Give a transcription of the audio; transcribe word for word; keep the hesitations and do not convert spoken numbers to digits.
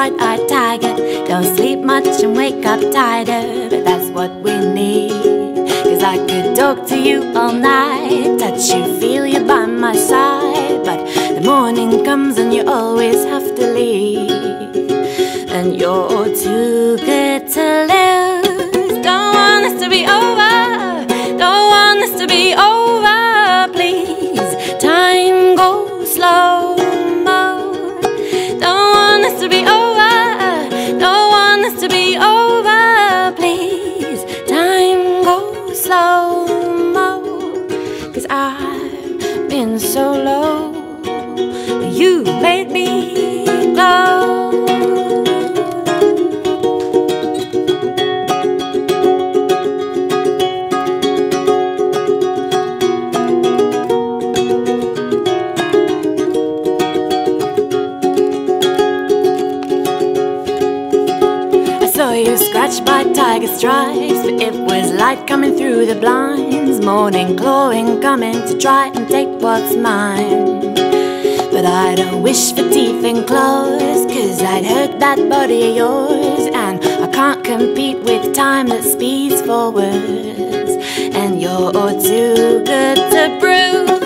bright-eyed tiger. Don't sleep much and wake up tighter, but that's what we need. Cause I could talk to you all night, touch you, feel you by my side, but the morning comes and you always have to leave. And you're too good to lose. Don't want this to be over, don't want this to be over, please. Time goes slow-mo. Don't want this to be over, don't want this to be over, please. Time goes slow-mo. Cause I've been so low, you made me glow. By tiger stripes, but it was light coming through the blinds. Morning clawing, coming to try and take what's mine. But I don't wish for teeth and claws, cause I'd hurt that body of yours. And I can't compete with time that speeds forwards. And you're too good to bruise.